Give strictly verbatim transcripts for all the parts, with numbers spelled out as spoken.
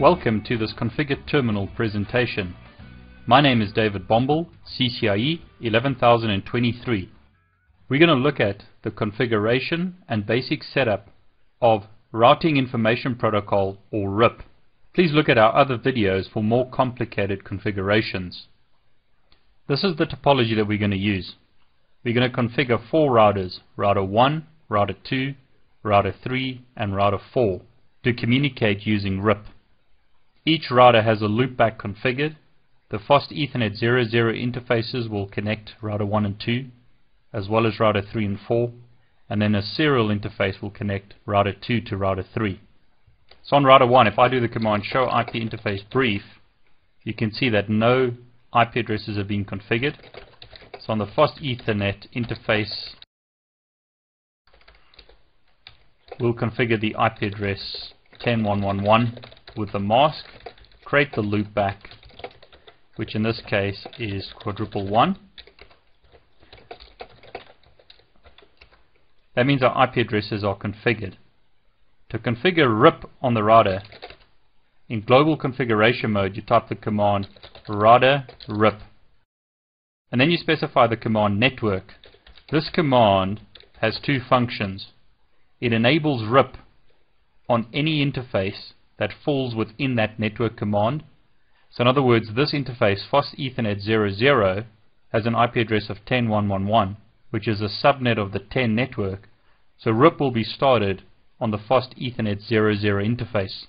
Welcome to this Configured Terminal presentation. My name is David Bombal, C C I E eleven thousand twenty-three. We're going to look at the configuration and basic setup of Routing Information Protocol, or R I P. Please look at our other videos for more complicated configurations. This is the topology that we're going to use. We're going to configure four routers, router one, router two, router three, and router four, to communicate using R I P. Each router has a loopback configured. The fast Ethernet zero zero interfaces will connect router one and two, as well as router three and four, and then a serial interface will connect router two to router three. So on router one, if I do the command show I P interface brief, you can see that no I P addresses have been configured. So on the fast Ethernet interface, we'll configure the I P address ten dot one dot one dot one with the mask, create the loopback, which in this case is quadruple one. That means our I P addresses are configured. To configure R I P on the router, in global configuration mode, you type the command router R I P, and then you specify the command network. This command has two functions. It enables R I P on any interface that falls within that network command. So in other words, this interface, fast Ethernet zero zero, has an I P address of ten dot one dot one dot one, which is a subnet of the ten network. So R I P will be started on the fast Ethernet zero zero interface.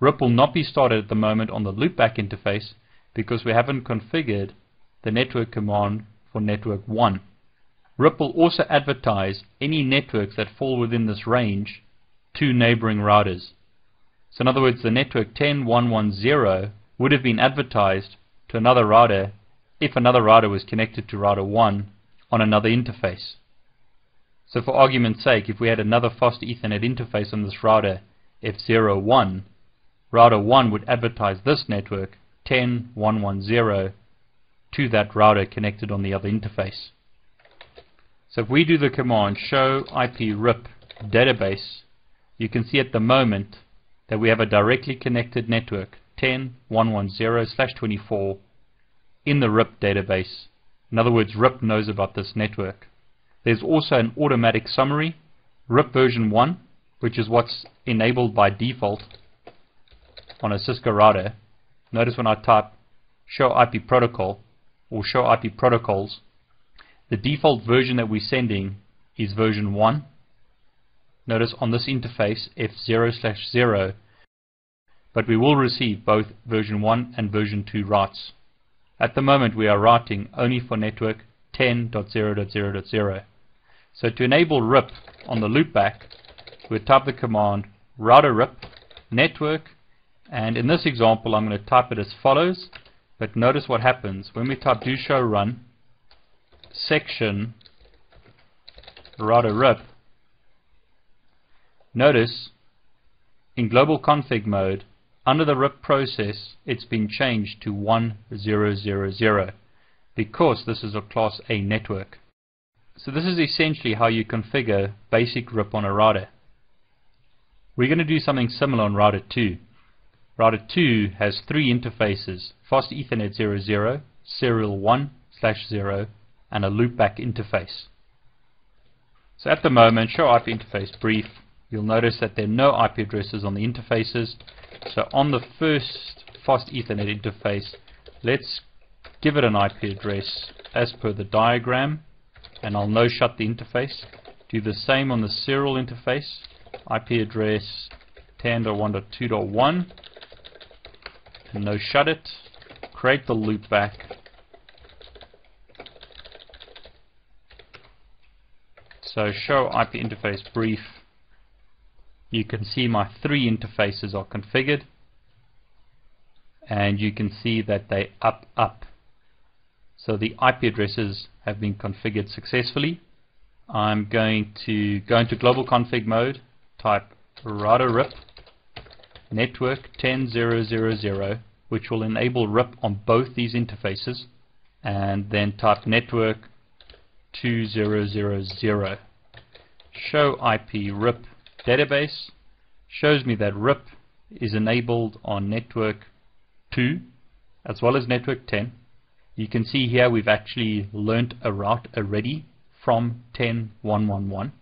R I P will not be started at the moment on the loopback interface because we haven't configured the network command for network one. R I P will also advertise any networks that fall within this range to neighboring routers. So in other words, the network ten dot one dot one dot zero would have been advertised to another router if another router was connected to router one on another interface. So for argument's sake, if we had another fast Ethernet interface on this router F zero one, router one would advertise this network ten dot one dot one dot zero to that router connected on the other interface. So if we do the command show I P R I P database, you can see at the moment that we have a directly connected network ten dot one dot one dot zero slash twenty-four in the R I P database. In other words, R I P knows about this network. There's also an automatic summary, R I P version one, which is what's enabled by default on a Cisco router. Notice when I type show I P protocol or show I P protocols, the default version that we're sending is version one. Notice on this interface F zero slash zero, but we will receive both version one and version two routes. At the moment we are routing only for network ten dot zero dot zero dot zero. So to enable R I P on the loopback, we type the command router R I P network, and in this example I'm going to type it as follows, but notice what happens. When we type do show run section router R I P, notice in global config mode under the R I P process it's been changed to one zero zero zero because this is a class A network. So this is essentially how you configure basic R I P on a router. We're going to do something similar on router two. Router two has three interfaces, fast Ethernet zero zero, serial one slash zero, and a loopback interface. So at the moment, show I P interface brief, you'll notice that there are no I P addresses on the interfaces. So on the first fast Ethernet interface, let's give it an I P address as per the diagram, and I'll no shut the interface. Do the same on the serial interface, I P address ten dot one dot two dot one, and no shut it, create the loopback, so show I P interface brief. You can see my three interfaces are configured, and you can see that they up up. So the I P addresses have been configured successfully. I'm going to go into global config mode, type router R I P network ten dot zero dot zero dot zero, which will enable R I P on both these interfaces, and then type network two zero zero zero. Show I P R I P database shows me that R I P is enabled on network two as well as network ten. You can see here we've actually learnt a route already from ten dot one dot one dot one.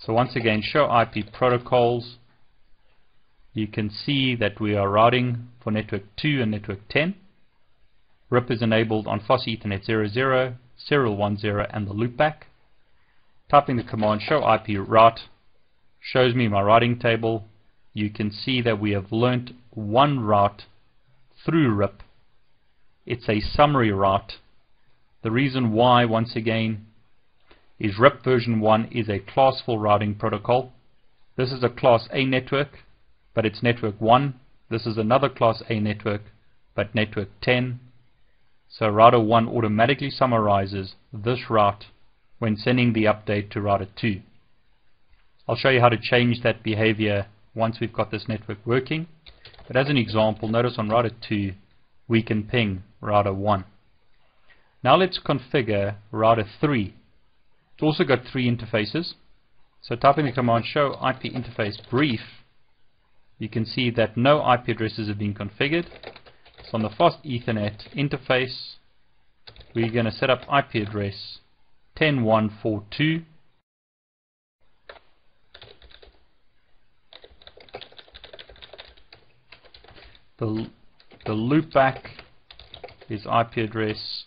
So once again, show I P protocols. You can see that we are routing for network two and network ten. R I P is enabled on F O S S Ethernet zero zero, serial ten, and the loopback. Typing the command show I P route shows me my routing table. You can see that we have learnt one route through R I P. It's a summary route. The reason why, once again, is R I P version one is a class four routing protocol. This is a class A network, but it's network one. This is another class A network, but network ten. So router one automatically summarizes this route when sending the update to router two. I'll show you how to change that behavior once we've got this network working. But as an example, notice on router two, we can ping router one. Now let's configure router three. It's also got three interfaces. So type in the command show I P interface brief. You can see that no I P addresses have been configured. So on the F O S S Ethernet interface, we're going to set up I P address ten dot one dot forty-two. The, the loopback is I P address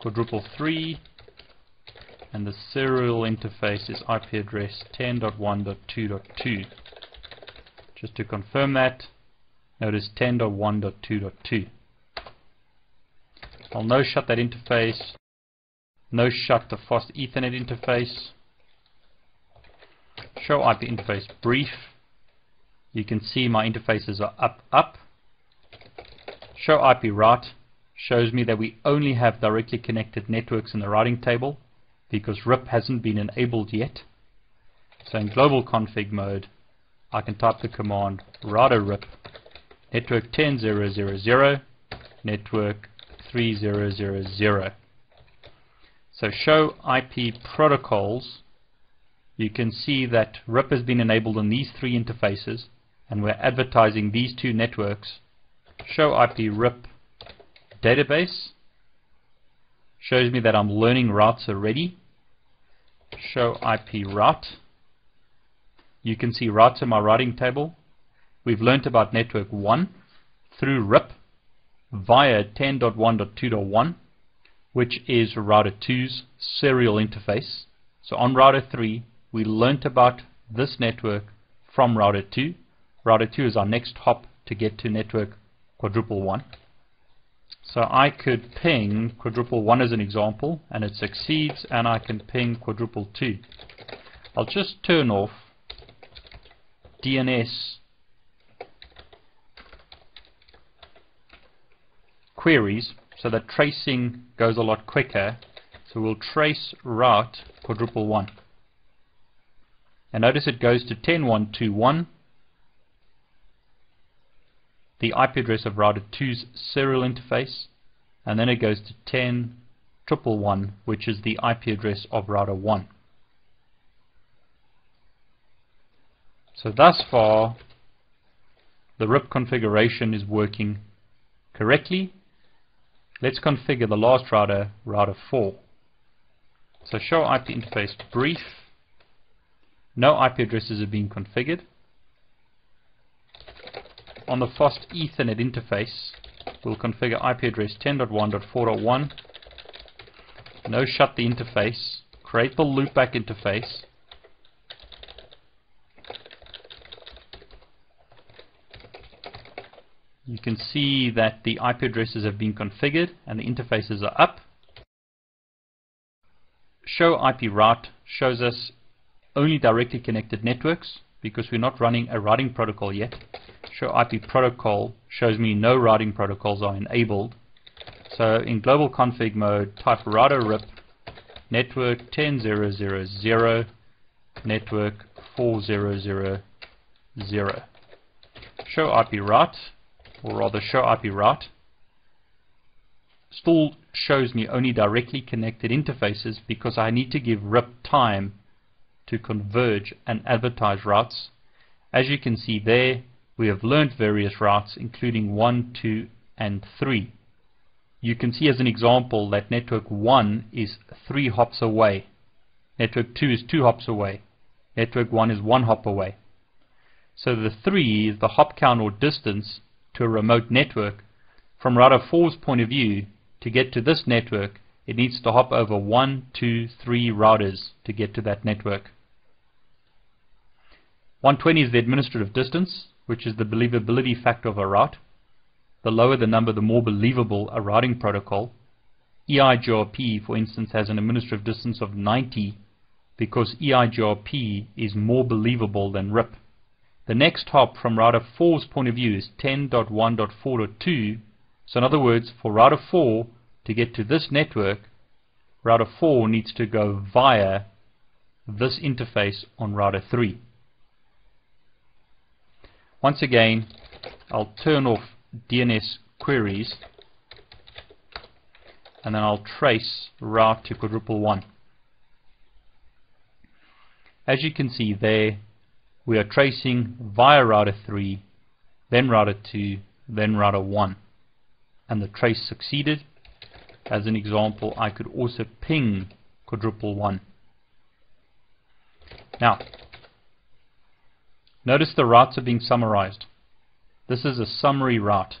quadruple three. And the serial interface is I P address ten dot one dot two dot two. Just to confirm that, notice ten dot one dot two dot two. I'll no shut that interface, no shut the F O S S Ethernet interface. Show I P interface brief. You can see my interfaces are up, up. Show I P route shows me that we only have directly connected networks in the routing table, because R I P hasn't been enabled yet. So in global config mode, I can type the command router R I P network ten dot zero dot zero dot network three dot zero dot zero dot. So show I P protocols. You can see that R I P has been enabled on these three interfaces, and we're advertising these two networks. Show I P R I P database shows me that I'm learning routes already. Show I P route. You can see routes in my routing table. We've learnt about network one through R I P via ten dot one dot two dot one, which is router two's serial interface. So on router three, we learnt about this network from router two. Router two is our next hop to get to network quadruple one. So I could ping quadruple one as an example, and it succeeds, and I can ping quadruple two. I'll just turn off D N S queries so that tracing goes a lot quicker. So we'll trace route quadruple one. And notice it goes to ten dot one dot two dot one. The I P address of router two's serial interface, and then it goes to ten dot one dot one dot one, which is the I P address of router one. So thus far, the R I P configuration is working correctly. Let's configure the last router, router four. So show I P interface brief. No I P addresses have been configured. On the F O S S Ethernet interface, we'll configure I P address ten dot one dot four dot one. No shut the interface. Create the loopback interface. You can see that the I P addresses have been configured and the interfaces are up. Show I P route shows us only directly connected networks because we're not running a routing protocol yet. Show I P protocol shows me no routing protocols are enabled. So in global config mode, type router R I P network ten dot zero dot zero dot network four dot zero dot zero dot. Show I P route, or rather show I P route, still shows me only directly connected interfaces because I need to give R I P time to converge and advertise routes. As you can see there, we have learned various routes, including one, two, and three. You can see as an example that network one is three hops away. Network two is two hops away. Network one is one hop away. So the three is the hop count or distance to a remote network. From router four's point of view, to get to this network, it needs to hop over one, two, three routers to get to that network. one twenty is the administrative distance, which is the believability factor of a route. The lower the number, the more believable a routing protocol. E I G R P, for instance, has an administrative distance of ninety because E I G R P is more believable than R I P. The next hop from router four's point of view is ten dot one dot four dot two. So in other words, for router four to get to this network, router four needs to go via this interface on router three. Once again, I'll turn off D N S queries and then I'll trace route to quadruple one. As you can see there, we are tracing via router three, then router two, then router one. And the trace succeeded. As an example, I could also ping quadruple one. Now, notice the routes are being summarized. This is a summary route.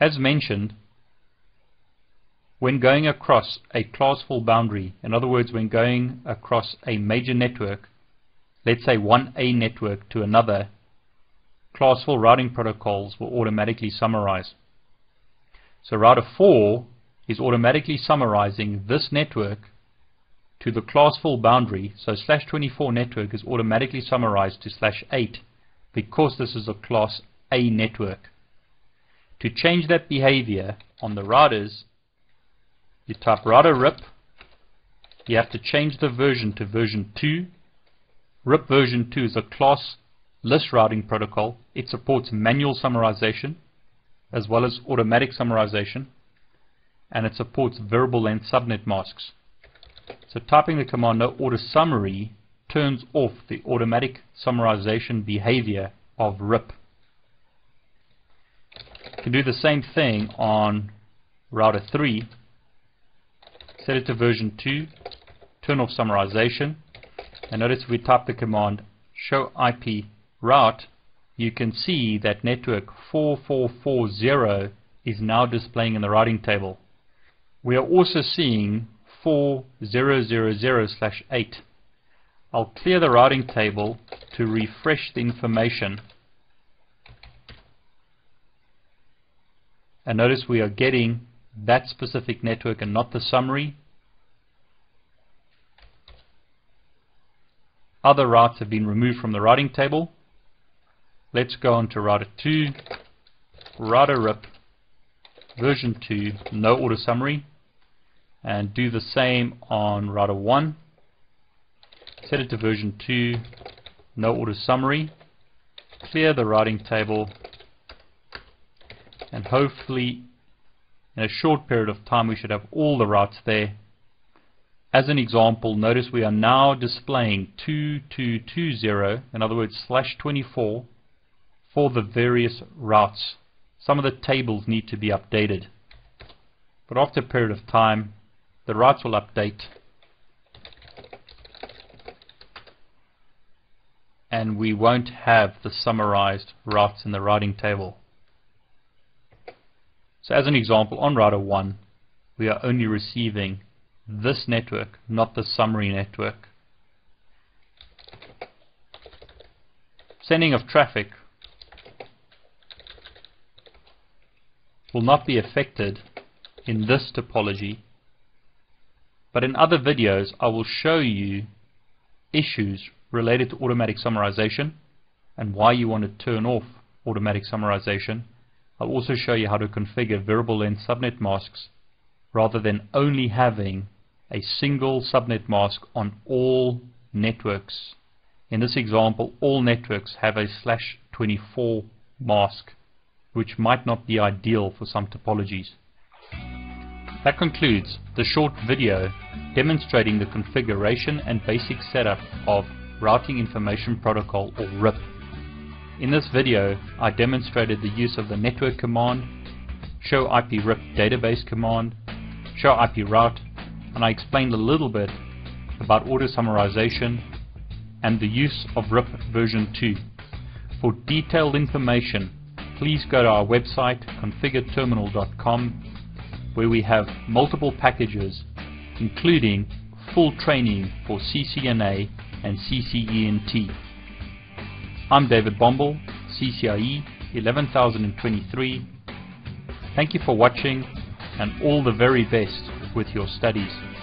As mentioned, when going across a class four boundary, in other words, when going across a major network, let's say one A network to another, class four routing protocols will automatically summarize. So router four is automatically summarizing this network to the class four boundary, so slash twenty-four network is automatically summarized to slash eight because this is a class A network. To change that behavior on the routers, you type router R I P, you have to change the version to version two. R I P version two is a class list routing protocol. It supports manual summarization as well as automatic summarization, and it supports variable length subnet masks. So typing the command no order summary turns off the automatic summarization behavior of R I P. You can do the same thing on router three. Set it to version two, turn off summarization, and notice if we type the command show I P route, you can see that network four four four zero is now displaying in the routing table. We are also seeing four thousand slash eight. I'll clear the routing table to refresh the information. And notice we are getting that specific network and not the summary. Other routes have been removed from the routing table. Let's go on to router two, router R I P, version two, no order summary, and do the same on router one. Set it to version two, no order summary, clear the routing table, and hopefully in a short period of time we should have all the routes there. As an example, notice we are now displaying two two two zero, in other words slash twenty-four, for the various routes. Some of the tables need to be updated, but after a period of time the routes will update and we won't have the summarized routes in the routing table. So as an example, on router one we are only receiving this network, not the summary network. Sending of traffic will not be affected in this topology, but in other videos I will show you issues related to automatic summarization and why you want to turn off automatic summarization. I'll also show you how to configure variable length subnet masks rather than only having a single subnet mask on all networks. In this example, all networks have a slash twenty-four mask, which might not be ideal for some topologies. That concludes the short video demonstrating the configuration and basic setup of Routing Information Protocol, or R I P. In this video, I demonstrated the use of the network command, show I P R I P database command, show I P route, and I explained a little bit about auto summarization and the use of R I P version two. For detailed information, please go to our website, configure terminal dot com, where we have multiple packages, including full training for C C N A and C C E N T. I'm David Bombal, C C I E eleven thousand twenty-three. Thank you for watching, and all the very best with your studies.